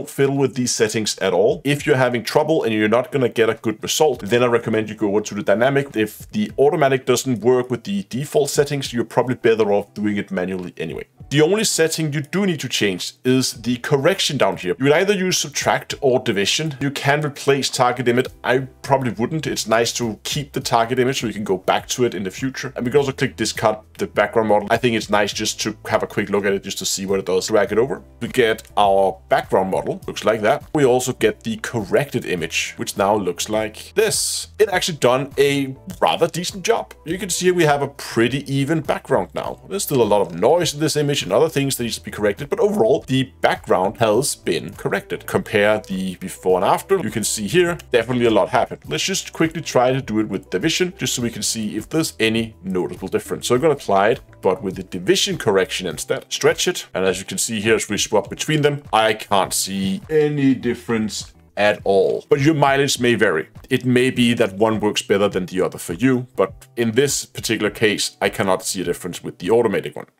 don't fiddle with these settings at all. If you're having trouble and you're not going to get a good result, then I recommend you go over to the dynamic. If the automatic doesn't work with the default settings, you're probably better off doing it manually anyway. The only setting you do need to change is the correction down here. You would either use subtract or division. You can replace target image. I probably wouldn't. It's nice to keep the target image so you can go back to it in the future. And we can also click discard the background model. I think it's nice just to have a quick look at it just to see what it does. Drag it over. We get our background model. Looks like that. We also get the corrected image, which now looks like this. It actually done a rather decent job. You can see we have a pretty even background now. There's still a lot of noise in this image and other things that needs to be corrected, but overall the background has been corrected. Compare the before and after. You can see here definitely a lot happened. Let's just quickly try to do it with division just so we can see if there's any noticeable difference. So we're going to apply it, but with the division correction instead. Stretch it, and as you can see here as we swap between them, I can't see any difference at all. But your mileage may vary. It may be that one works better than the other for you, but in this particular case, I cannot see a difference with the automatic one.